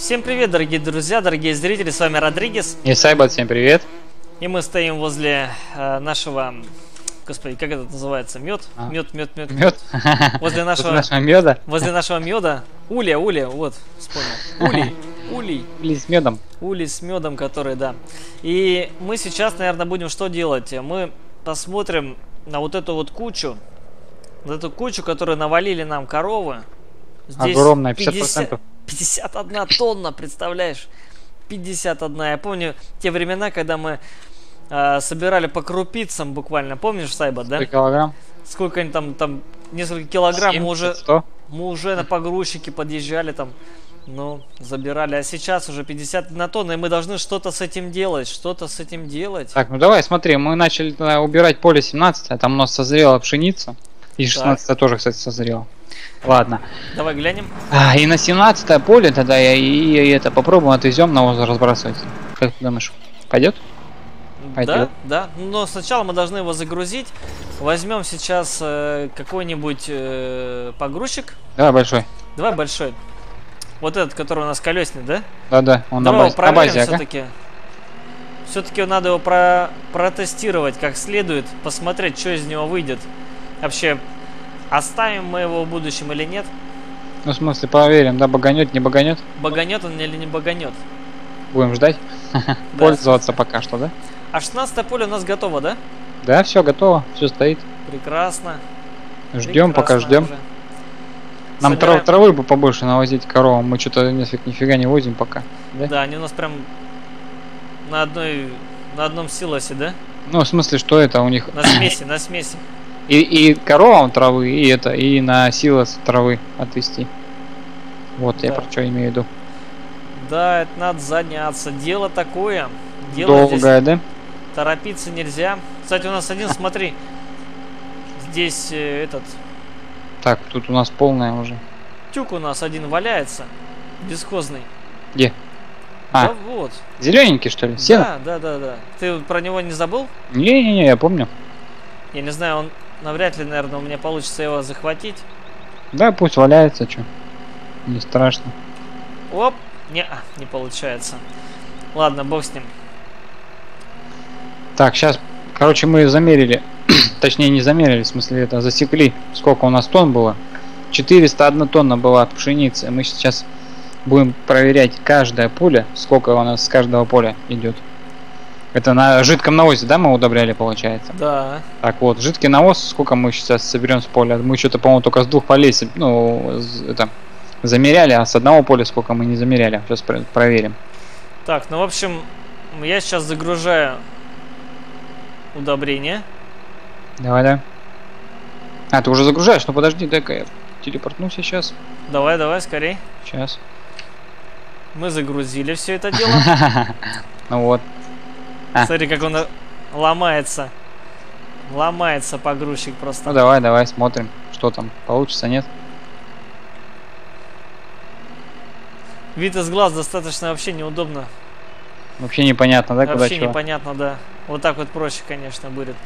Всем привет, дорогие друзья, дорогие зрители, с вами Родригес. И Сайбат, всем привет. И мы стоим возле нашего... Господи, как это называется? Мед? Мед. Возле нашего меда. Возле нашего меда. Уля, вот, вспомнил. Улей. Улей с медом. Улей с медом, который, да. И мы сейчас, наверное, будем что делать? Мы посмотрим на вот эту вот кучу. Вот эту кучу, которую навалили нам коровы. Здесь огромная, 50%. 51 тонна, представляешь? 51. Я помню те времена, когда мы собирали по крупицам буквально. Помнишь, Сайбат, да? Килограмм. Сколько они там несколько килограмм. 700. Мы уже на погрузчике подъезжали там, ну, забирали. А сейчас уже 51 тонна, и мы должны что-то с этим делать. Так, ну давай, смотри, мы начали убирать поле 17, там у нас созрела пшеница. И 16 тоже, кстати, созрела. Ладно. Давай глянем. И на 17 поле тогда я и это попробую отвезем навоз разбрасывать. Как ты думаешь, пойдет? Пойдет. Да. Но сначала мы должны его загрузить. Возьмем сейчас какой-нибудь погрузчик. Давай большой. Вот этот, который у нас колесный, да? Да. Он на базе. Давай его проверим все-таки. Все-таки надо его протестировать как следует, посмотреть, что из него выйдет. Вообще, оставим мы его в будущем или нет? Ну, в смысле, проверим, да, баганет, не баганет? Баганет он или не баганет? Будем ждать. Да. Пользоваться пока что, да? А 16 поле у нас готово, да? Да, все готово, все стоит. Прекрасно. Ждем, пока ждем. Уже. Нам травы бы побольше навозить коровам, мы что-то нифига не возим пока. Да? Да, они у нас прям на одном силосе, да? Ну, в смысле, что это у них? На смеси. И коровам травы, и на силос травы отвести. Вот да. Я про что имею в виду. Да, это надо заняться. Дело такое. Дело долгое, да? Торопиться нельзя. Кстати, у нас один, смотри. Здесь этот. Так, тут у нас полная уже. Тюк у нас один валяется. Бесхозный. Где? Да вот. Зелененький, что ли? Сено? Да. Ты про него не забыл? Не, я помню. Я не знаю, он... Навряд ли, наверное, у меня получится его захватить. Да, пусть валяется, что. Не страшно. Оп, не получается. Ладно, бог с ним. Так, сейчас, короче, мы замерили. Точнее, не замерили, в смысле, это засекли. Сколько у нас тонн было? 401 тонна была пшеницы. Мы сейчас будем проверять каждое поле, сколько у нас с каждого поля идет. Это на жидком навозе, да, мы удобряли, получается? Да. Так вот, жидкий навоз, сколько мы сейчас соберем с поля? Мы что-то, по-моему, только с двух полей, ну, это, замеряли, а с одного поля сколько мы не замеряли. Сейчас проверим. Так, ну, в общем, я сейчас загружаю удобрение. Давай, да. А, ты уже загружаешь? Ну, подожди, дай-ка я телепортнусь сейчас. Давай, скорей. Сейчас. Мы загрузили все это дело. Ну вот. Смотри, как он ломается. Ломается погрузчик просто. Ну давай, смотрим, что там получится, нет? Вид из глаз достаточно вообще неудобно. Вообще непонятно, да, куда чего? Вообще непонятно, да. Вот так вот проще, конечно, будет.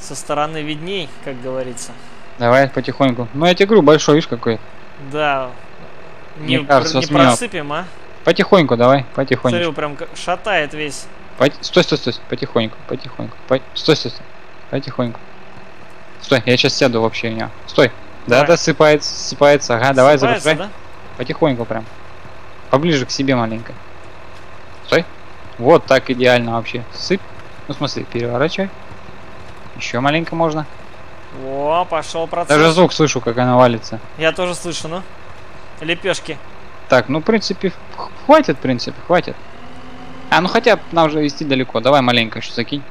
Со стороны видней, как говорится. Давай потихоньку. Ну я тебе говорю, большой, видишь, какой. Да. Не просыпем, а? Потихоньку, давай, потихоньку. Смотри, прям шатает весь. Стой, потихоньку. Стой. Потихоньку. Стой, я сейчас сяду вообще у меня. Стой. Давай. Да, сыпается. Ага, давай, загружай. Да? Потихоньку прям. Поближе к себе маленько. Стой. Вот так идеально вообще. Сыпь. Ну, в смысле, переворачивай. Еще маленько можно. О, пошел процесс. Даже звук слышу, как она валится. Я тоже слышу, ну. Лепешки. Так, ну, в принципе, хватит. А, ну хотя нам уже везти далеко. Давай маленько еще закинь.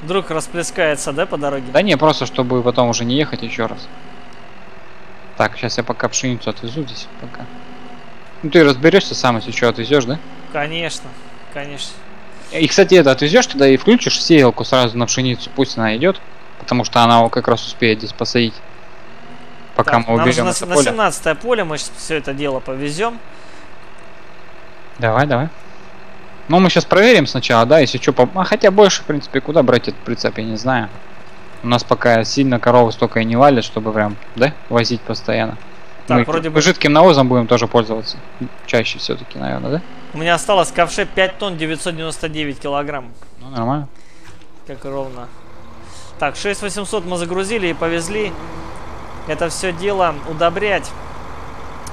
Вдруг расплескается, да, по дороге? Да не, просто чтобы потом уже не ехать еще раз. Так, сейчас я пока пшеницу отвезу здесь. Пока. Ну ты разберешься сам, если что, отвезешь, да? Конечно. И, кстати, это отвезешь туда и включишь сеялку сразу на пшеницу. Пусть она идет, потому что она как раз успеет здесь посадить. Пока так, мы уберем это поле. На 17-е поле мы все это дело повезем. Давай. Ну, мы сейчас проверим сначала, да, если что, хотя больше, в принципе, куда брать этот прицеп, я не знаю. У нас пока сильно коровы столько и не валят, чтобы прям, да, возить постоянно. Так, мы вроде бы жидким навозом будем тоже пользоваться. Чаще все-таки, наверное, да? У меня осталось в ковше 5 тонн 999 килограмм. Ну, нормально. Как ровно. Так, 6800 мы загрузили и повезли. Это все дело удобрять.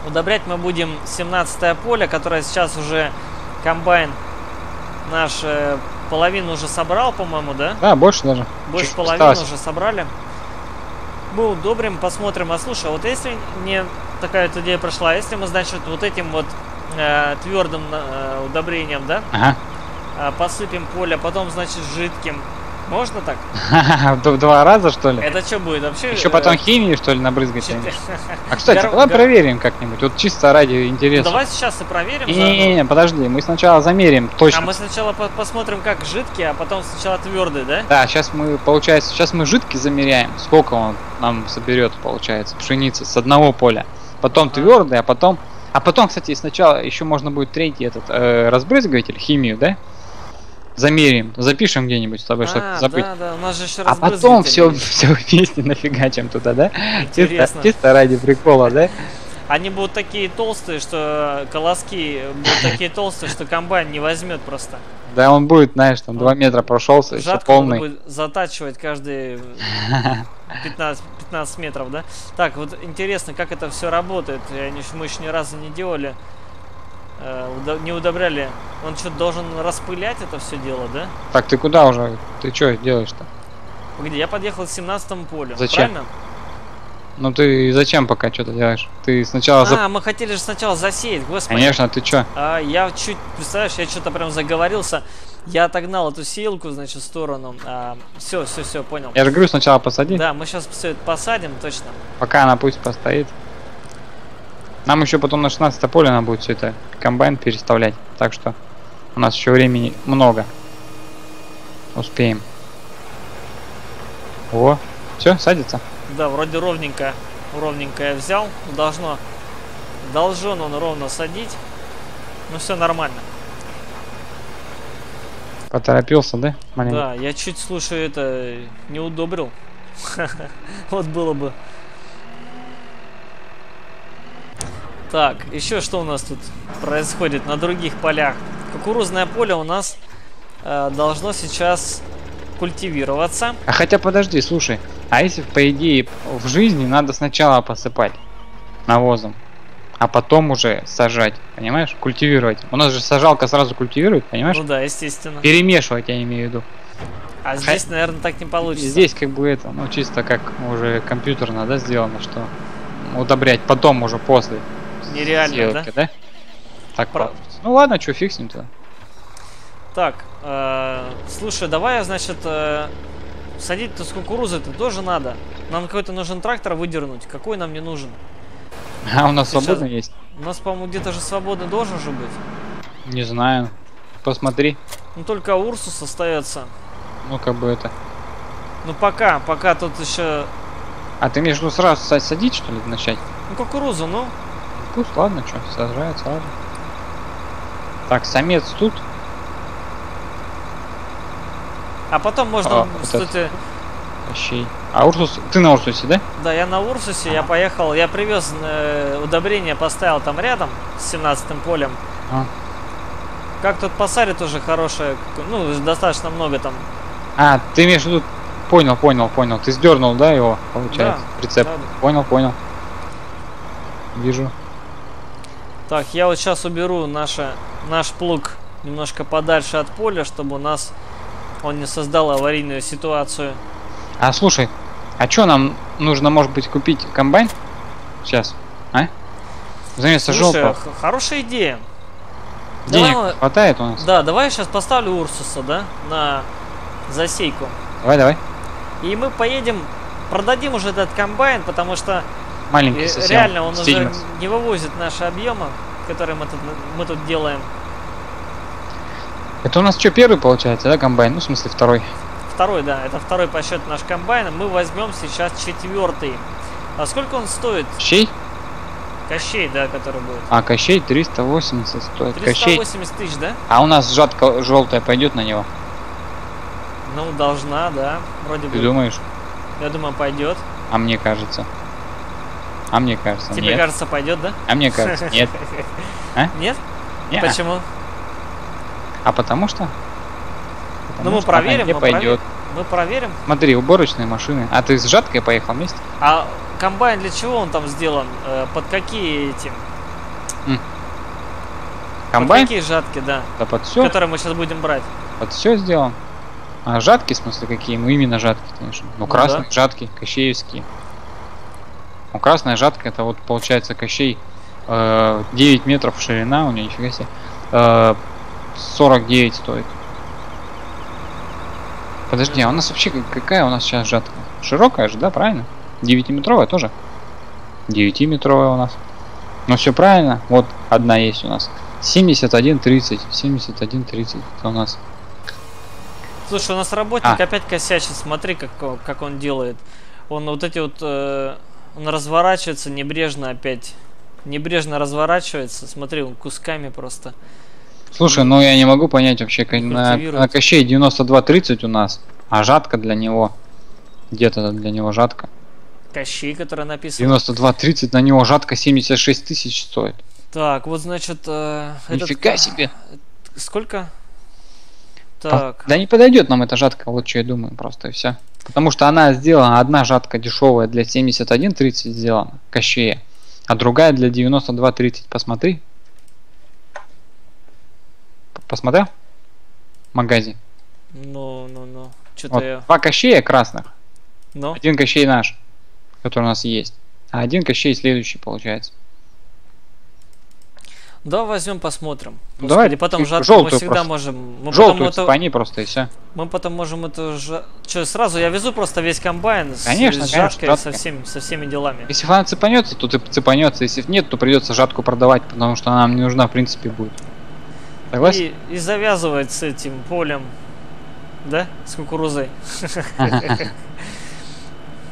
Удобрять мы будем 17-е поле, которое сейчас уже комбайн наш половину уже собрал, по-моему, да? Да, больше даже. Больше половины уже собрали. Мы удобрим, посмотрим. А слушай, вот если не такая вот идея прошла, если мы, значит, вот этим вот твердым удобрением, да? Ага. Посыпем поле, потом, значит, жидким. Можно так? Два раза, что ли? Это что будет вообще? Еще потом химии, что ли, набрызгать? А, кстати, давай проверим как-нибудь. Вот чисто ради интереса. Давай сейчас и проверим. Не-не-не, подожди. Мы сначала замерим точно. А мы сначала посмотрим, как жидкий, а потом сначала твердый, да? Да, сейчас мы, получается, сейчас мы жидкий замеряем. Сколько он нам соберет, получается, пшеницы с одного поля. Потом твердый, а потом... А потом, кстати, сначала еще можно будет третий этот разбрызгиватель, химию, да? Замерим, запишем где-нибудь с тобой, чтобы забыть. Да, да, у нас же еще а потом все вместе нафигачим туда, да? Интересно. Чисто ради прикола, да? Они будут такие толстые, что колоски будут такие толстые, что комбайн не возьмет просто. Да, он будет, знаешь, там 2 метра прошелся, еще полный. Будет затачивать каждые 15 метров, да? Так, вот интересно, как это все работает. Мы еще ни разу не делали. Не удобряли. Он что, должен распылять это все дело, да? Так, ты куда уже? Ты что делаешь-то? Погоди, я подъехал к 17-му полю. Зачем? Правильно? Ну ты зачем пока что-то делаешь? Ты сначала... мы хотели же сначала засеять, господи. Конечно, ты что? Я чуть, представляешь, я что-то прям заговорился. Я отогнал эту сеялку, значит, в сторону. Все, понял. Я же говорю, сначала посади. Да, мы сейчас все это посадим, точно. Пока она пусть постоит. Нам еще потом на 16 поле надо будет все это комбайн переставлять. Так что у нас еще времени много. Успеем. О, все, садится. Да, вроде ровненько. Ровненько я взял. Должен он ровно садить. Ну все нормально. Поторопился, да? Маленько? Да, я чуть, слушай, это не удобрил. Вот было бы. Так, еще что у нас тут происходит на других полях? Кукурузное поле у нас должно сейчас культивироваться. А хотя подожди, слушай, а если по идее в жизни надо сначала посыпать навозом, а потом уже сажать, понимаешь? Культивировать. У нас же сажалка сразу культивирует, понимаешь? Ну да, естественно. Перемешивать, я имею в виду. А здесь, наверное, так не получится. Здесь как бы это, ну чисто как уже компьютерно, да, сделано, что удобрять потом уже после. Нереально, сделки, да? Так, ну ладно, что фиксим-то. Так, слушай, давай, значит, садить-то с кукурузы-то тоже надо. Нам какой-то нужен трактор выдернуть. Какой нам не нужен? А у нас сейчас... свободно есть? У нас, по-моему, где-то же свободно должен же быть. Не знаю. Посмотри. Ну только Урсус остается. Ну как бы это. Ну пока тут еще... А ты между сразу садить, что ли, начать? Ну кукурузу, ну. Пусть, ладно, что, сажается, ладно. Так, самец тут. А потом можно, кстати... Кощей. А Урсус, ты на Урсусе, да? Да, я на Урсусе, я поехал, я привез удобрение, поставил там рядом с 17-м полем. Как тут посадит уже хорошее, ну, достаточно много там. А, ты имеешь в виду, понял, ты сдернул, да, его, получается, да, прицеп? Да. Понял. Вижу. Так, я вот сейчас уберу наш плуг немножко подальше от поля, чтобы у нас он не создал аварийную ситуацию. А слушай, а что нам нужно, может быть, купить комбайн сейчас, а? Заместо желтого. Хорошая идея. Денег давай, хватает у нас? Да, давай я сейчас поставлю Урсуса, да, на засейку. Давай. И мы поедем, продадим уже этот комбайн, потому что... Маленький совсем. Реально, он уже не вывозит наши объемы, которые мы тут делаем. Это у нас что, первый получается, да, комбайн? Ну, в смысле, второй. Второй, да. Это второй по счету наш комбайн. Мы возьмем сейчас 4-й. А сколько он стоит? Кощей? Кощей, да, который будет. А, Кощей 380 стоит. 380 тысяч, да? А у нас жатка желтая пойдет на него? Ну, должна, да. Вроде бы. Ты думаешь? Я думаю, пойдет. А мне кажется. А мне кажется, тебе нет. Кажется, пойдет, да? А мне кажется, нет. А? Нет? Не-а. Почему? А потому что? Потому мы что проверим, где пойдет. Мы проверим. Смотри, уборочные машины. А ты с жаткой поехал вместе? А комбайн для чего он там сделан? Под какие эти? Комбайн? Под какие жатки, да. Да под все. Которые мы сейчас будем брать. Под все сделан. А жатки, в смысле, какие? Ну именно жатки, конечно. Ну красные, да. Жатки, кощеевские. Ну красная жатка, это вот получается Кощей. 9 метров ширина, у нее нифига себе. 49 стоит. Подожди, а у нас вообще какая у нас сейчас жатка? Широкая же, да, правильно? 9-метровая тоже? 9-метровая у нас. Ну все правильно. Вот одна есть у нас. 71-30. 71-30. Это у нас. Слушай, у нас работник опять косячит. Смотри, как он делает. Он вот эти вот... он разворачивается небрежно опять. Небрежно разворачивается. Смотри, он кусками просто. Слушай, ну я не могу понять вообще, на Кощей 92-30 у нас, а жатка для него, где-то для него жатка. Кощей, которая написана. 92-30, на него жатка 76 тысяч стоит. Так, вот значит... Нифига себе! Сколько? Так. Да не подойдет нам эта жатка, вот что я думаю, просто и все. Потому что она сделана, одна жатка дешевая для 71-30 сделана, Кощея, а другая для 92-30, посмотри. Посмотрел? Магазин. Ну. Что-то вот, я... Два Кощея красных. Но. Один Кощей наш, который у нас есть. А один Кощей следующий получается. Да, возьмем, посмотрим. Давай. Потом жатку мы всегда можем. Мы желтую цепани это... просто и все. Мы потом можем это же. Че, сразу я везу просто весь комбайн с, конечно, с жаткой, конечно, со всеми делами. Если она цепанется, то цепанется. Если нет, то придется жатку продавать, потому что она нам не нужна в принципе будет. И завязывать с этим полем, да, с кукурузой.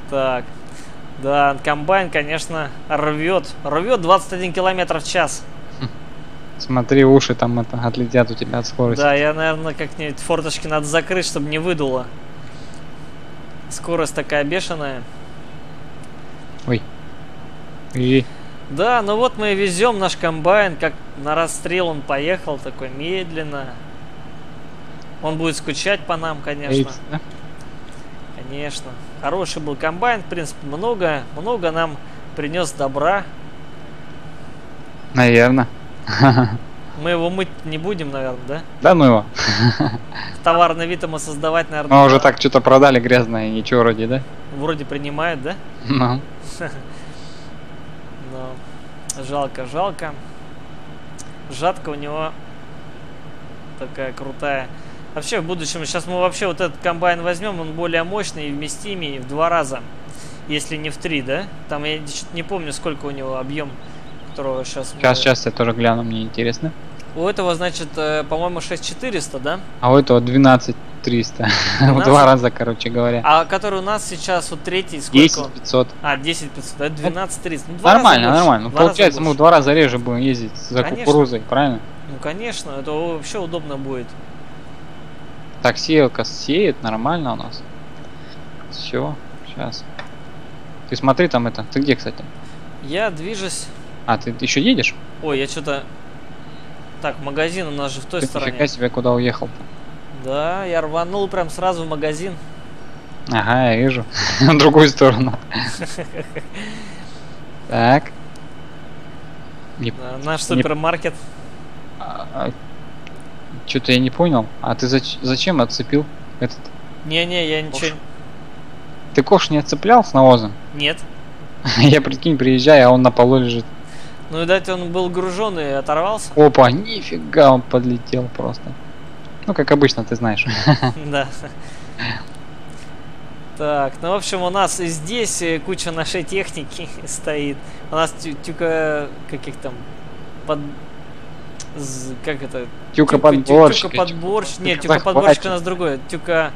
Так, да, комбайн, конечно, рвет 21 километр в час. Смотри, уши там это отлетят у тебя от скорости. Да, я, наверное, как-нибудь форточки надо закрыть, чтобы не выдуло. Скорость такая бешеная. Ой. Да, ну вот мы везем наш комбайн, как на расстрел он поехал, такой медленно. Он будет скучать по нам, конечно. Конечно. Хороший был комбайн, в принципе, много нам принес добра. Наверное. Мы его мыть не будем, наверное, да? Да ну его. Товарный вид ему создавать, наверное. Мы уже так что-то продали грязное, ничего вроде, да? Вроде принимает, да? Ну. Жалко. Жатка у него такая крутая. Вообще в будущем, сейчас мы вообще вот этот комбайн возьмем, он более мощный и вместимый в 2 раза. Если не в 3, да? Там я не помню, сколько у него объем, которого сейчас... Сейчас я тоже гляну, мне интересно. У этого, значит, по-моему, 6400, да? А у этого 12300. В 2 раза, короче говоря. А который у нас сейчас, вот третий, сколько? 10500. А, 10500, это 12300. Ну, нормально. Ну, получается, мы в 2 раза реже будем ездить за кукурузой, правильно? Ну, конечно, это вообще удобно будет. Так, сеялка сеет, нормально у нас. Все, сейчас. Ты смотри там это, ты где, кстати? Я движусь. А, ты еще едешь? Ой, я что-то... Так, магазин у нас же в той стороне. Нифига себе, куда уехал-то? Да, я рванул прям сразу в магазин. Ага, я вижу. На другую сторону. Так. Наш супермаркет. Что-то я не понял. А ты зачем отцепил этот? Не, я ничего... Ты кош не отцеплял с навозом? Нет. Я, прикинь, приезжаю, а он на полу лежит. Ну, видать, он был гружен и оторвался. Опа, нифига, он подлетел просто. Ну, как обычно, ты знаешь. Да. Так, ну, в общем, у нас и здесь куча нашей техники стоит. У нас тюка... Каких там... Под... Как это? Тюка-подборщик. Тюка-подборщик. Нет, тюка-подборщик у нас другое. Тюка...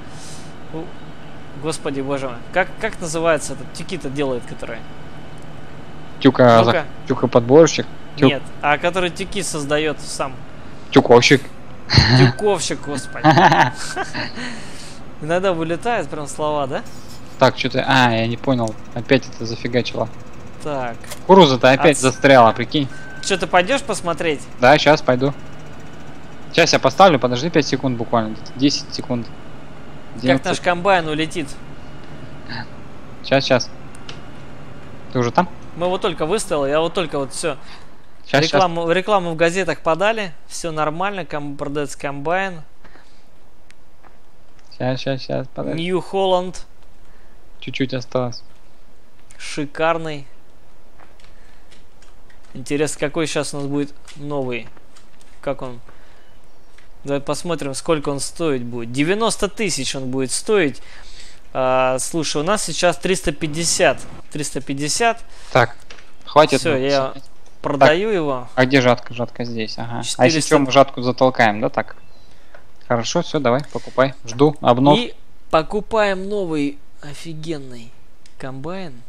Господи, боже мой. Как называется этот? Тюки-то делают, которые... Тюка-подборщик? Нет, а который тюки создает сам. Тюковщик. Тюковщик, господи. Иногда вылетают прям слова, да? Так, что-то... А, я не понял. Опять это зафигачило. Так. Кукуруза-то опять застряла, прикинь. Что, ты пойдешь посмотреть? Да, сейчас пойду. Сейчас я поставлю, подожди 5 секунд буквально. 10 секунд. 11. Как наш комбайн улетит. Сейчас, сейчас. Ты уже там? Мы его только выставили, я вот только вот все. Сейчас, рекламу, сейчас. Рекламу в газетах подали, все нормально, продается комбайн. Сейчас, сейчас, сейчас. Подожди. New Holland. Чуть-чуть осталось. Шикарный. Интересно, какой сейчас у нас будет новый. Как он? Давай посмотрим, сколько он стоить будет. 90 тысяч он будет стоить. А, слушай, у нас сейчас 350. 350. Так, хватит. Все, я продаю так, его. А где жатка? Жатка здесь. Ага. 400... А если что, мы жатку затолкаем, да, так? Хорошо, все, давай, покупай. Жду обнов. И покупаем новый офигенный комбайн.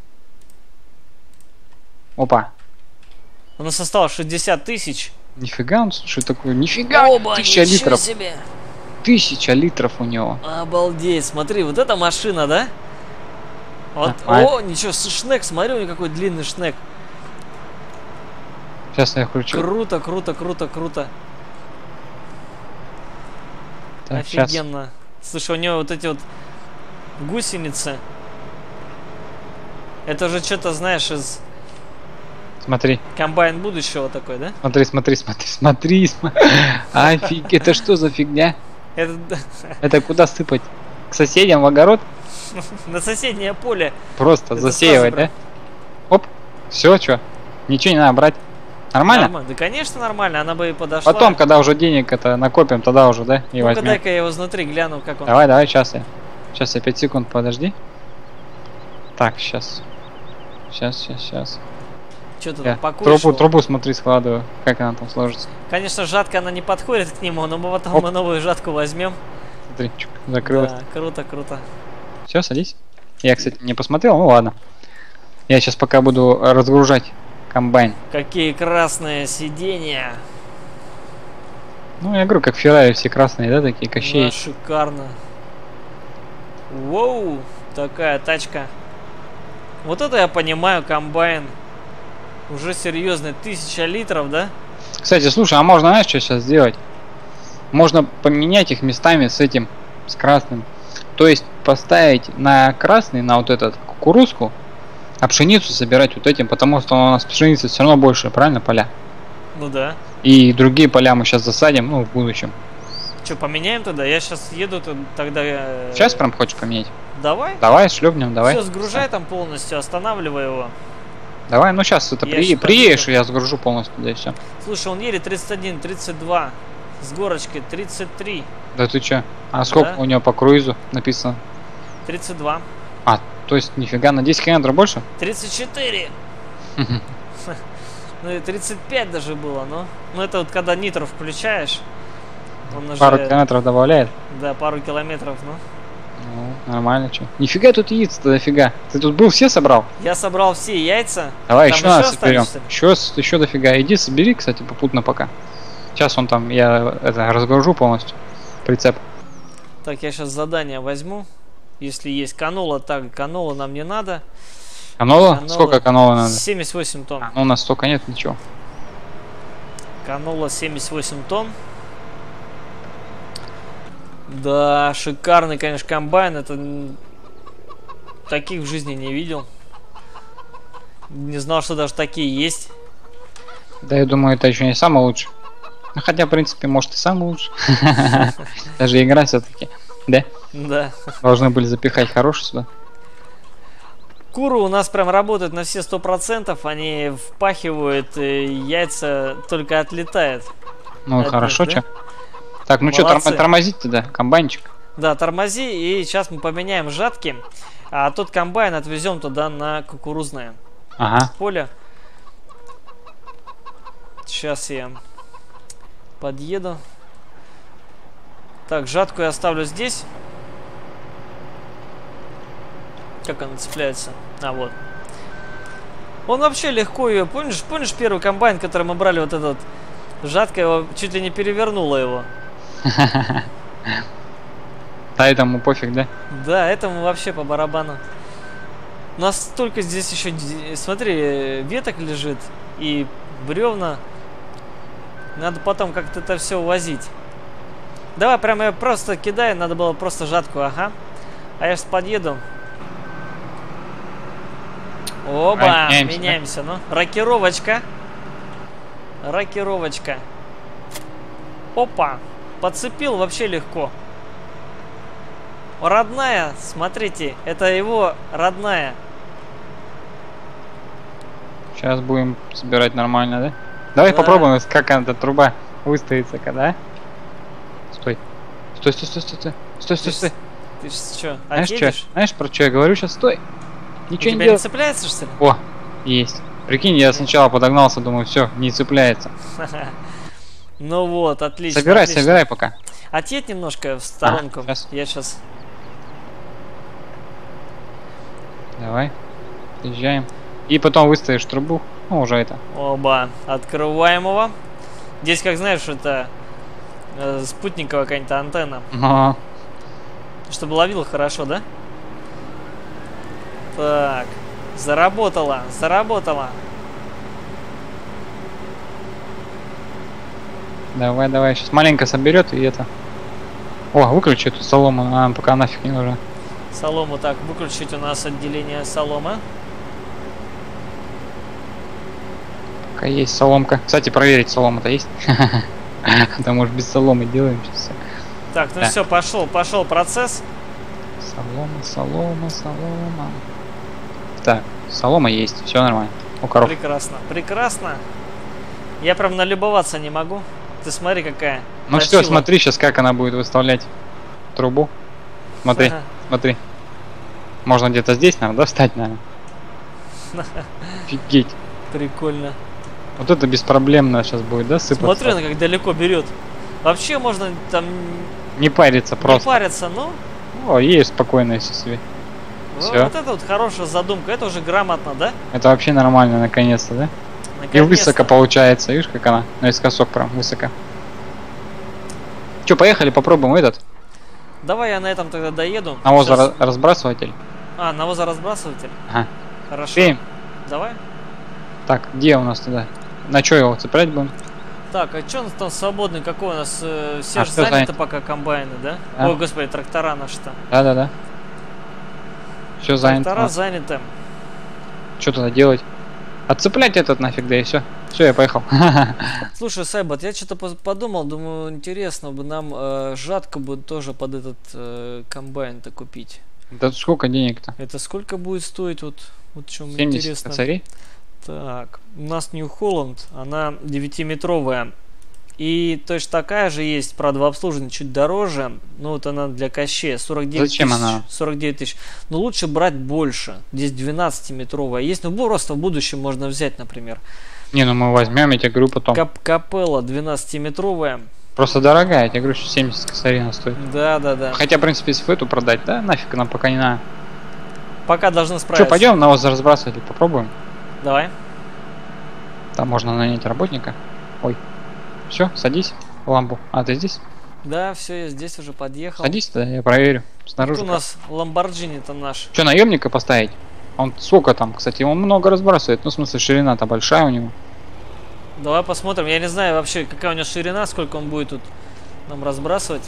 Опа. У нас осталось 60 тысяч. Нифига он, слушай, такой, нифига. Оба, 1000 литров. Себе. 1000 литров у него. Обалдеть, смотри, вот эта машина, да? Вот, о, ничего, шнек, смотри, у него какой длинный шнек. Сейчас я включу. Круто, круто, круто, круто. Так, офигенно. Сейчас. Слушай, у него вот эти вот гусеницы. Это же что-то, знаешь, из... Смотри. Комбайн будущего такой, да? Смотри, смотри, смотри, смотри, смотри. Офиг, это что за фигня? Это куда сыпать? К соседям в огород? На соседнее поле. Просто засеивать, да? Оп, все, что? Ничего не надо брать. Нормально? Да, конечно, нормально, она бы и подошла. Потом, когда уже денег это накопим, тогда уже, да? Ну-ка, дай-ка я его изнутри гляну, как он. Давай, давай, сейчас я. Сейчас я 5 секунд, подожди. Так, сейчас. Сейчас, сейчас, сейчас. Что-то там покушал. Трубу, смотри, складываю, как она там сложится. Конечно, жатка она не подходит к нему, но мы потом мы новую жатку возьмем. Смотри, чик, закрылась. Да, круто, круто. Все, садись. Я, кстати, не посмотрел, ну ладно. Я сейчас пока буду разгружать комбайн. Какие красные сиденья. Ну, я говорю, как Феррари, все красные, да, такие, Кощей. Да, шикарно. Воу, такая тачка. Вот это я понимаю, комбайн. Уже серьезный, 1000 литров, да? Кстати, слушай, а можно, знаешь, что сейчас сделать? Можно поменять их местами с этим, с красным. То есть поставить на красный, на вот этот, кукурузку, а пшеницу собирать вот этим, потому что у нас пшеницы все равно больше, правильно, поля? Ну да. И другие поля мы сейчас засадим, ну, в будущем. Че, поменяем тогда? Я сейчас еду тогда... Сейчас прям хочешь поменять? Давай. Давай, шлепнем, давай. Все, сгружай там полностью, останавливай его. Давай, ну сейчас это приедешь, я сгружу полностью, да и все. Слушай, он еле 31, 32, с горочкой 33. Да ты че? А сколько у него по круизу написано? 32. А, то есть нифига, на 10 километров больше? 34. Ну и 35 даже было, но... Ну это вот когда нитро включаешь, он пару километров добавляет? Да, пару километров, ну. Ну, нормально, что. Нифига тут яйца-то дофига. Ты тут был, все собрал? Я собрал все яйца. Давай еще раз соберем. Еще дофига. Иди собери, кстати, попутно пока. Сейчас он там, я это разгружу полностью. Прицеп. Так, я сейчас задание возьму. Если есть канола, так, канола нам не надо. Канола? Сколько канола надо? 78 тонн. А, ну, у нас столько нет, ничего. Канола 78 тонн. Да, шикарный, конечно, комбайн. Это таких в жизни не видел. Не знал, что даже такие есть. Да, я думаю, это еще не самый лучший. Ну, хотя, в принципе, может и самый лучший. Даже игра все-таки. Да? Да. Должны были запихать хороший сюда. Куры у нас прям работают на все 100%. Они впахивают, и яйца только отлетают. Ну, хорошо, че? Так, ну что, тормозить-то, да, комбайнчик? Да, тормози, и сейчас мы поменяем жатки, а тот комбайн отвезем туда на кукурузное поле. Сейчас я подъеду. Так, жатку я оставлю здесь. Как она цепляется? А, вот. Он вообще легко ее... Помнишь первый комбайн, который мы брали, вот этот? Жатка его чуть ли не перевернула его. А этому пофиг, да? Да, этому вообще по барабану. У нас столько здесь еще, смотри, веток лежит и бревна. Надо потом как-то это все увозить. Давай, прямо я просто кидаю, надо было просто жатку, ага. А я сейчас подъеду. Оба, меняемся, ну. Рокировочка. Рокировочка. Опа, подцепил вообще легко. Родная, смотрите, это его родная. Сейчас будем собирать нормально, да? Давай, да, попробуем, как эта труба выставится, когда. Стой. Стой, стой, стой, стой, стой, стой, стой, стой. Ты что, знаешь, что? Знаешь, про что я говорю сейчас? Стой. Ничего не делай. Не цепляется, что ли? О, есть. Прикинь, я сначала подогнался, думаю, все, не цепляется. Ну вот, отлично. Собирай, отлично. Собирай пока. Отъедь немножко в сторонку. А, сейчас. Я сейчас. Давай, езжаем. И потом выставишь трубу. Ну, уже это. Оба, открываем его. Здесь, как знаешь, это спутниковая какая-нибудь антенна. А. Чтобы ловила хорошо, да? Так, заработала, заработала. Давай, давай, сейчас маленько соберет и это. О, выключи эту солому, она пока нафиг не нужна. Солому, так, выключить у нас отделение солома. Пока есть соломка. Кстати, проверить, солома-то есть. Там может без соломы делаем сейчас. Так, ну все, пошел, пошел процесс. Солома, солома, солома. Так, солома есть, все нормально. У коров. Прекрасно, прекрасно. Я прям налюбоваться не могу. Ты смотри, какая. Ну что, смотри сейчас, как она будет выставлять трубу. Смотри, ага, смотри. Можно где-то здесь, наверное, да, встать, наверное. Офигеть. Прикольно. Вот это беспроблемно сейчас будет, да, сыпаться? Смотри, она как далеко берет. Вообще можно там... Не париться просто. Не париться, ну... О, есть спокойно, если себе. Все. Вот это вот хорошая задумка, это уже грамотно, да? Это вообще нормально, наконец-то, да? И высоко получается, видишь, как она наискосок прям высоко. Че, поехали, попробуем этот. Давай я на этом тогда доеду. Навозоразбрасыватель. А, навозоразбрасыватель? Ага. Хорошо. Фейм. Давай. Так, где у нас тогда? На что его цеплять будем? Так, а что у нас там свободный? Какой у нас? Все же заняты пока комбайны, да? Да. Ой, господи, трактора наши-то. Да-да-да. Все занято. Трактора заняты. Что тогда делать? Отцеплять этот нафиг, да и все. Все, я поехал. Слушай, Сайбат, я что-то подумал, думаю, интересно бы нам жатку бы тоже под этот комбайн-то купить. Да сколько денег-то? Это сколько будет стоить, вот, вот что мне интересно. 70 царей? Так, у нас New Holland, она 9-метровая. И точно такая же есть, правда, в обслуживании чуть дороже. Ну вот она для Кощея 49 тысяч. Зачем она? 49 тысяч. Но лучше брать больше. Здесь 12-метровая есть. Ну просто в будущем можно взять, например. Не, ну мы возьмем, я тебе говорю, потом. Капелла 12-метровая. Просто дорогая, я тебе говорю, что 70 косарей она стоит. Да, да, да. Хотя, в принципе, если в эту продать, да, нафиг нам пока не надо. Пока должны справиться. Что, пойдем на вас разбрасывать и попробуем? Давай. Там можно нанять работника. Ой. Все, садись в ламбу. А, ты здесь? Да, все, я здесь уже подъехал. Садись, да, я проверю. Снаружи. Тут у нас ламборджини-то наш. Че, наемника поставить? Он сколько там, кстати, он много разбрасывает. Ну, в смысле, ширина-то большая у него. Давай посмотрим. Я не знаю вообще, какая у него ширина, сколько он будет тут нам разбрасывать.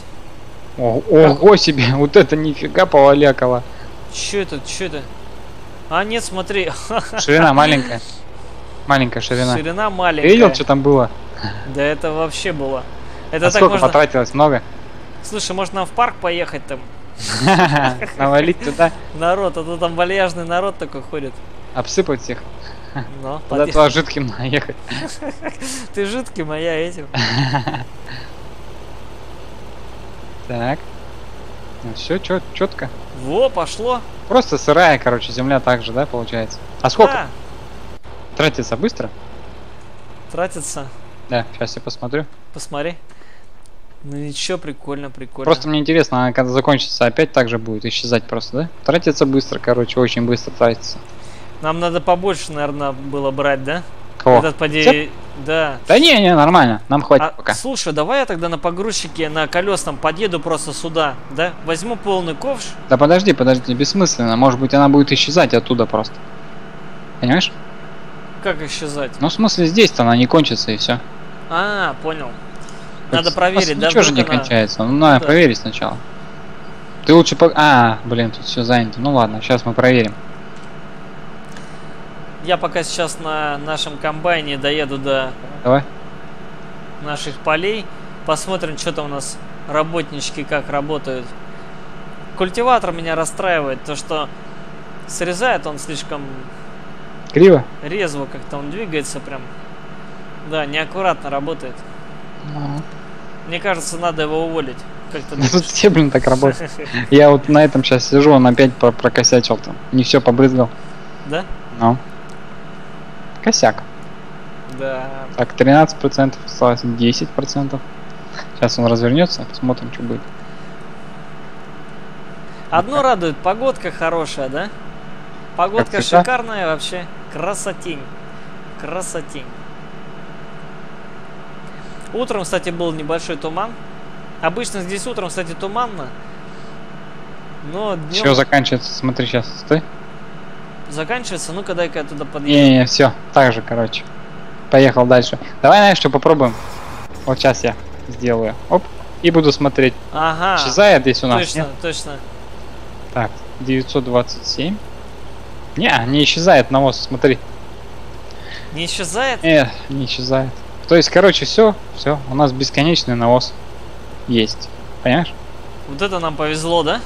О, ого себе, вот это нифига повалякало. Че это, че это? А, нет, смотри. Ширина маленькая. Маленькая ширина. Ширина маленькая. Ты видел, что там было? Да это вообще было. Это а так сколько можно... потратилось? Много? Слушай, может нам в парк поехать там? Навалить туда? Народ, а то там вальяжный народ такой ходит. Обсыпать всех. Под этого жидким наехать. Ты жидким, а я этим. Так. Все четко. Во, пошло. Просто сырая, короче, земля также, да, получается? А сколько? Тратится быстро? Тратится? Да, сейчас я посмотрю. Посмотри. Ну ничего, прикольно, прикольно. Просто мне интересно, она когда закончится, опять так же будет исчезать просто, да? Тратится быстро, короче, очень быстро тратится. Нам надо побольше, наверное, было брать, да? Кого? Этот поди... Да. Да не, нормально, нам хватит пока. Слушай, давай я тогда на погрузчике на колесном подъеду просто сюда, да? Возьму полный ковш. Да подожди, подожди, бессмысленно. Может быть, она будет исчезать оттуда просто. Понимаешь? Как исчезать? Ну, в смысле, здесь-то она не кончится и все. А, понял. Надо проверить, да? Ничего же не кончается, ну, надо проверить сначала. Ты лучше по... А, блин, тут все занято. Ну ладно, сейчас мы проверим. Я пока сейчас на нашем комбайне доеду до наших полей. Посмотрим, что там у нас работнички, как работают. Культиватор меня расстраивает, то что срезает он слишком... Криво? Резво как-то он двигается прям. Да, неаккуратно работает. Ну. Мне кажется, надо его уволить. Как-то тут все, блин, так работает. Я вот на этом сейчас сижу, он опять прокосячил там. Не все побрызгал. Да? Ну. Косяк. Да. Так, 13%, осталось 10%. Сейчас он развернется, посмотрим, что будет. Одно радует, погодка хорошая, да? Погодка шикарная вообще. Красотень. Красотень. Утром, кстати, был небольшой туман. Обычно здесь утром, кстати, туманно. Но днем... Все заканчивается, смотри, сейчас, стой. Заканчивается, ну-ка дай-ка я туда подъеду. Не-не-не, все, так же, короче. Поехал дальше. Давай, знаешь, что попробуем? Вот сейчас я сделаю. Оп, и буду смотреть. Ага. Исчезает здесь у нас, точно, нет? Точно. Так, 927. Не исчезает навоз, смотри. Не исчезает? Не исчезает. То есть, короче, все, у нас бесконечный навоз есть. Понимаешь? Вот это нам повезло, да?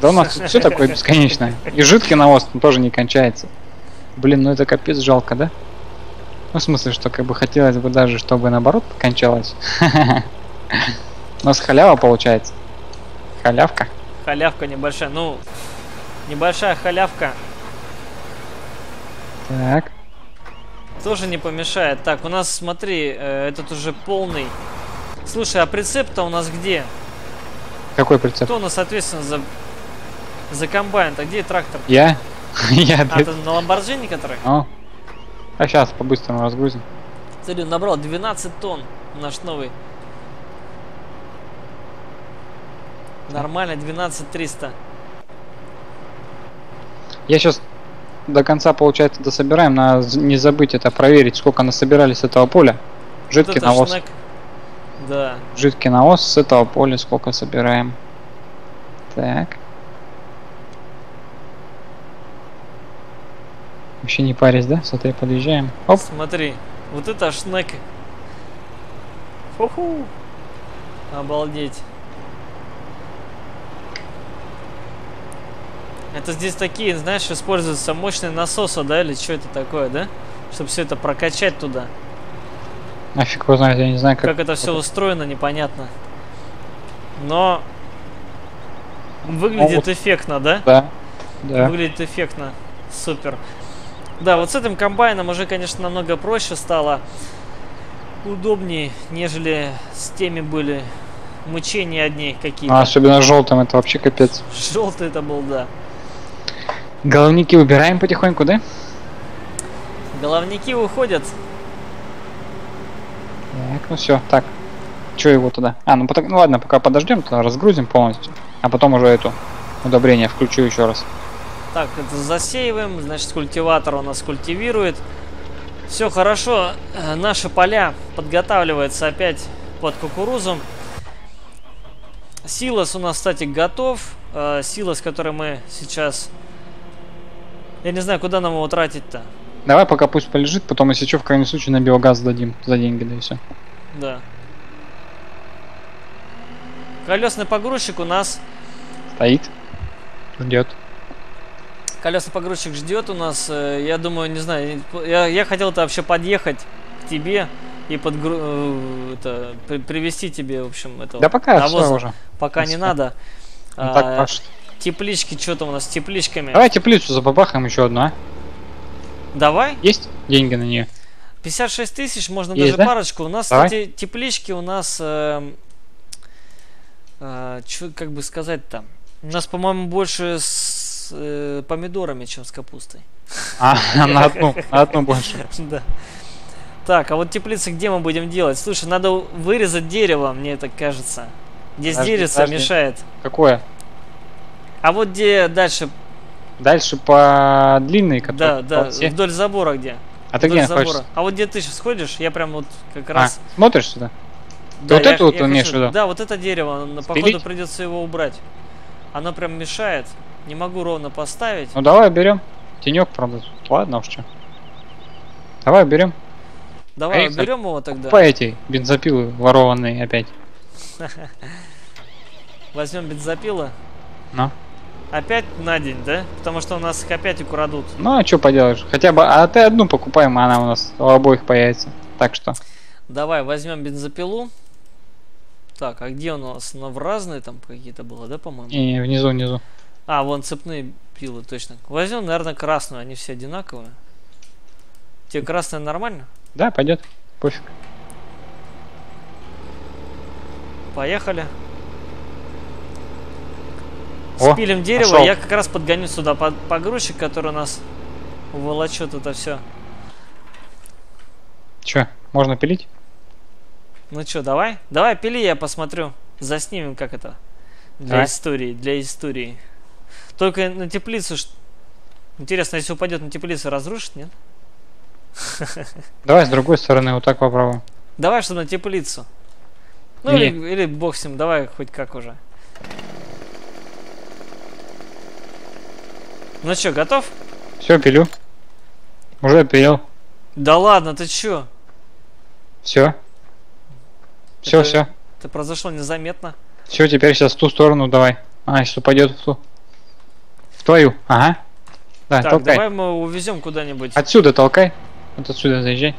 Да у нас тут все такое бесконечное. И жидкий навоз тоже не кончается. Блин, ну это капец жалко, да? Ну, в смысле, что как бы хотелось бы даже, чтобы наоборот кончалось. У нас халява получается. Халявка. Халявка небольшая, ну... Небольшая халявка. Так. Тоже не помешает. Так, у нас, смотри, этот уже полный. Слушай, а прицеп-то у нас где? Какой прицеп? Кто у нас, соответственно, за комбайн? А где трактор? Я? Я. А ты на ламборджини, который? А сейчас по-быстрому разгрузим. Смотри, набрал 12 тонн наш новый. Нормально, 12300. Я сейчас... До конца, получается, дособираем. Надо не забыть это проверить, сколько насобирали с этого поля. Жидкий вот навоз. Да. Жидкий навоз с этого поля сколько собираем. Так. Вообще не парясь, да? Смотри, подъезжаем. Оп. Смотри, вот это шнек. Фу-ху. Обалдеть. Это здесь такие, знаешь, используются мощные насосы, да, или что это такое, да? Чтобы все это прокачать туда. Нафиг его знает, я не знаю, как это все устроено, непонятно. Но выглядит эффектно, да? Да. Да. Выглядит эффектно. Супер. Да, вот с этим комбайном уже, конечно, намного проще стало. Удобнее, нежели с теми были мучения одни какие-то. А, особенно желтым, это вообще капец. Желтый это был, да. Головники убираем потихоньку, да? Головники уходят. Так, ну все, так. Че его туда? А, ну, ну ладно, пока подождем, то разгрузим полностью. А потом уже эту удобрение включу еще раз. Так, это засеиваем, значит, культиватор у нас культивирует. Все хорошо, наши поля подготавливаются опять под кукурузу. Силос у нас, кстати, готов. Силос, который мы сейчас... Я не знаю, куда нам его тратить-то. Давай пока пусть полежит, потом, если что, в крайнем случае на биогаз дадим за деньги, да и все. Да. Колесный погрузчик у нас... Стоит. Ждет. Колесный погрузчик ждет у нас. Я думаю, не знаю, я хотел-то вообще подъехать к тебе и привезти тебе, в общем, этого. Да пока все уже. Пока не надо. Так, Паш. Теплички, что там у нас с тепличками? Давай теплицу забабахаем еще одну, а? Давай. Есть деньги на нее? 56 тысяч, можно даже парочку. У нас, кстати, теплички у нас, как бы сказать-то, у нас, по-моему, больше с помидорами, чем с капустой. А, на одну больше. Да. Так, а вот теплицы где мы будем делать? Слушай, надо вырезать дерево, мне так кажется. Здесь деревце мешает. Какое? А вот где дальше? Дальше по длинной, которая. Да, да, вдоль забора где. А ты где находишься? А вот где ты сейчас сходишь, я прям вот как раз... смотришь сюда? Да, вот это вот имеешь в виду? Да, вот это дерево, походу придется его убрать. Оно прям мешает, не могу ровно поставить. Ну давай берем. Тенек, правда, ладно уж что. Давай берем. Давай берем его тогда. По эти бензопилы ворованные опять. Возьмем бензопилы. Ну. Опять на день, да? Потому что у нас их опять украдут. Ну а что поделаешь? Хотя бы, а ты одну покупаем, а она у нас у обоих появится. Так что. Давай возьмем бензопилу. Так, а где у нас? Ну, в разные там какие-то было, да, по-моему? Не, внизу, внизу. А, вон цепные пилы, точно. Возьмем, наверное, красную, они все одинаковые. Тебе красная нормально? Да, пойдет. Пофиг. Поехали. О, спилим дерево, пошел. Я как раз подгоню сюда погрузчик, который у нас волочет это все. Че, можно пилить? Ну что, давай? Давай, пили, я посмотрю. Заснимем, как это. Для истории, для истории. Только на теплицу... Интересно, если упадет на теплицу, разрушит, нет? Давай с другой стороны вот так попробуем. Давай, чтобы на теплицу. Ну или бог с ним, давай хоть как уже. Ну что, готов? Все, пилю. Уже пилил. Да ладно, ты че? Все. Все, все. Это произошло незаметно. Все, теперь сейчас в ту сторону давай. А, что пойдет в ту. В твою, ага. Да, так, толкай. Давай мы увезем куда-нибудь. Отсюда толкай. Вот отсюда заезжай.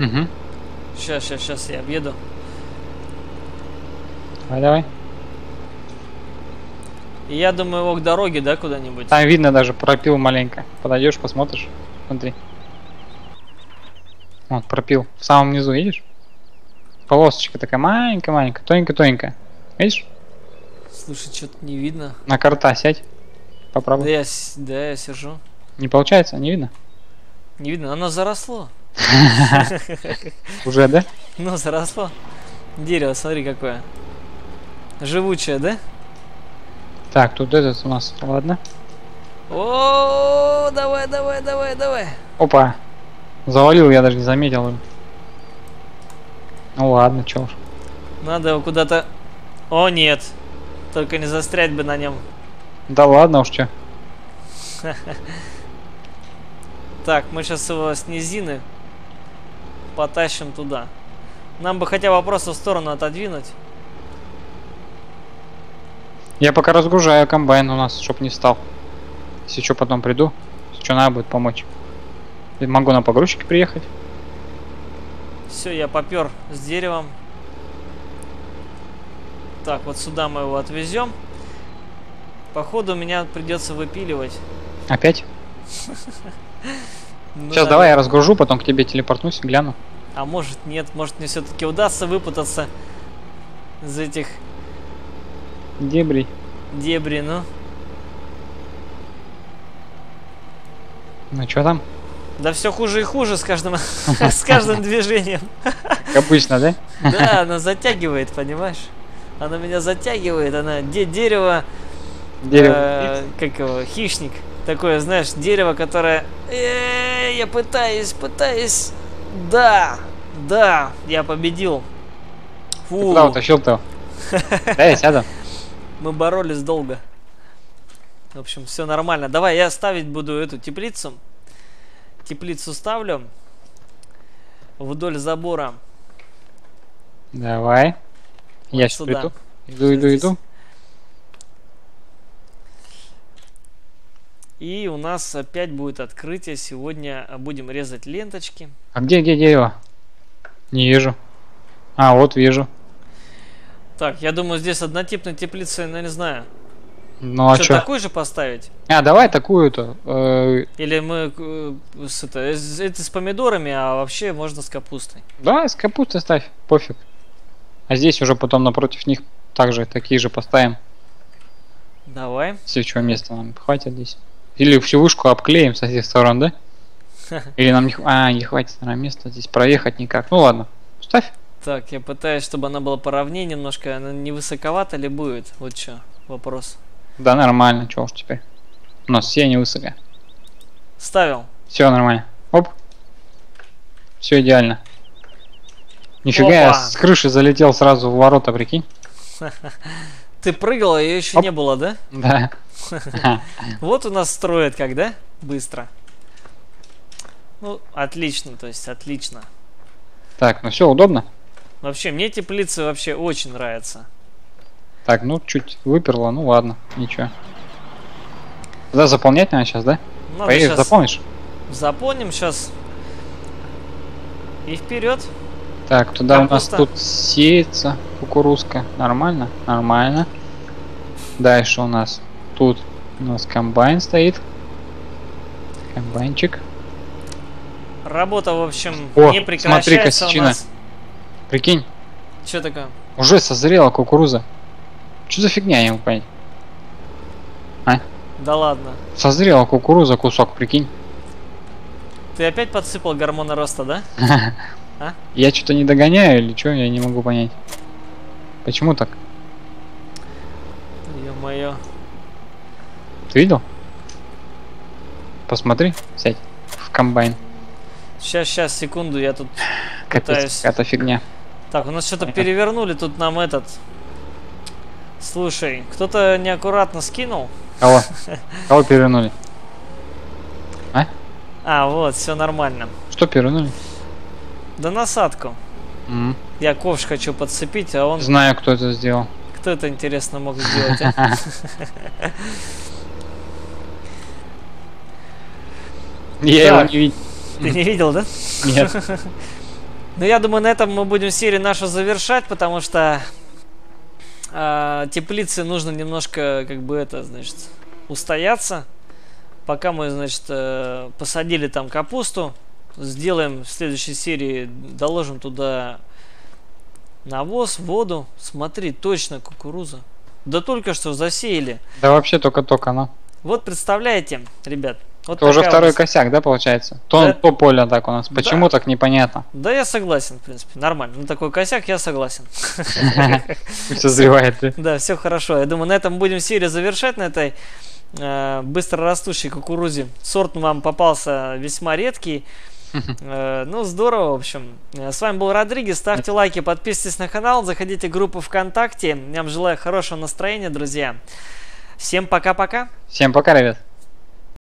Угу. Сейчас, сейчас, сейчас я объеду. Давай, давай. Я думаю, его к дороге, да, куда-нибудь? Там видно даже, пропил маленько. Подойдешь, посмотришь. Смотри. Вот, пропил. В самом низу, видишь? Полосочка такая маленькая-маленькая, тоненькая-тоненькая. Видишь? Слушай, что-то не видно. На карта сядь. Попробуй. Да, я сижу. Не получается? Не видно? Не видно. Оно заросло. Уже, да? Ну, заросло. Дерево, смотри, какое. Живучее, да? Так, тут этот у нас. Ладно. О, давай, давай, давай, давай. Опа. Завалил, я даже не заметил. Ну ладно, чё уж. Надо его куда-то... О, нет. Только не застрять бы на нем. Да ладно уж, чё. Так, мы сейчас его с низины потащим туда. Нам бы хотя бы вопросы в сторону отодвинуть. Я пока разгружаю комбайн у нас, чтоб не встал. Если что, потом приду. Если что, надо будет помочь. Могу на погрузчике приехать. Все, я попер с деревом. Так, вот сюда мы его отвезем. Походу, меня придется выпиливать. Опять? Сейчас давай я разгружу, потом к тебе телепортнусь и гляну. А может нет, может мне все-таки удастся выпутаться из этих... Дебри. Дебри, ну. Ну что там? Да все хуже и хуже с каждым движением. Как обычно, да? Да, она затягивает, понимаешь? Она меня затягивает, она дерево... Дерево. Как его? Хищник. Такое, знаешь, дерево, которое... Я пытаюсь. Да, да, я победил. Фу. Куда утащил-то? Да, я сяду. Мы боролись долго. В общем, все нормально. Давай, я ставить буду эту теплицу. Теплицу ставлю вдоль забора. Давай. Вот я сейчас приду. Иду. И у нас опять будет открытие. Сегодня будем резать ленточки. А где дерево? Не вижу. А, вот вижу. Так, я думаю, здесь однотипной теплицы, я не знаю. Ну, что, такую же поставить? А, давай такую-то. Или мы это с помидорами, а вообще можно с капустой. Да, с капустой ставь, пофиг. А здесь уже потом напротив них также такие же поставим. Давай. Все, чего места нам хватит здесь. Или всю вышку обклеим со всех сторон, да? Или нам не, не хватит на места, здесь проехать никак. Ну ладно, ставь. Так, я пытаюсь, чтобы она была поровнее немножко. Она не высоковато ли будет? Вот что, вопрос. Да нормально, чё уж теперь. У нас все не высоко. Ставил. Все нормально. Оп. Все идеально. Нифига, опа, я с крыши залетел сразу в ворота, прикинь. Ты прыгал, а ее еще не было, да? Да. Вот у нас строят как, да? Быстро. Ну, отлично, то есть отлично. Так, ну все, удобно? Вообще, мне теплицы вообще очень нравятся. Так, ну чуть выперло, ну ладно, ничего. Да, заполнять надо сейчас, да? Поедешь, заполнишь? Заполним сейчас. И вперед. Так, туда капуста. У нас тут сеется кукурузка. Нормально? Нормально. Дальше у нас тут у нас комбайн стоит. Комбайнчик. Работа, в общем, не прекращается. Смотри, косячина. Нас... Прикинь. Что такое? Уже созрела кукуруза. Что за фигня, я не могу понять. А? Да ладно. Созрела кукуруза, кусок, прикинь. Ты опять подсыпал гормоны роста, да? А? Я что-то не догоняю или что? Я не могу понять. Почему так? Ё-моё. Ты видел? Посмотри, сядь в комбайн. Сейчас, сейчас, секунду, я тут катаюсь. Какая-то фигня. Так, у нас что-то перевернули тут нам этот. Слушай, кто-то неаккуратно скинул. Кого? Кого перевернули? А? А, вот, все нормально. Что перевернули? Да насадку. Я ковш хочу подцепить, а он... Знаю, кто это сделал. Кто это, интересно, мог сделать? Я его не видел. Ты не видел, да? Нет. Ну, я думаю, на этом мы будем серию нашу завершать, потому что теплице нужно немножко, как бы, это, значит, устояться. Пока мы, значит, посадили там капусту. Сделаем в следующей серии, доложим туда навоз, воду. Смотри, точно кукуруза. Да только что засеяли. Да вообще только-только она. Вот представляете, ребят. Вот это уже второй косяк, да, получается? То, да. То поле так у нас. Почему да. Так непонятно? Да я согласен, в принципе, нормально. Ну такой косяк, я согласен. Созревает. Да, все хорошо. Я думаю, на этом будем серию завершать, на этой быстро растущей кукурузе. Сорт вам попался весьма редкий. Ну, здорово, в общем. С вами был Родригес. Ставьте лайки, подписывайтесь на канал, заходите в группу ВКонтакте. Я вам желаю хорошего настроения, друзья. Всем пока-пока. Всем пока, ребят.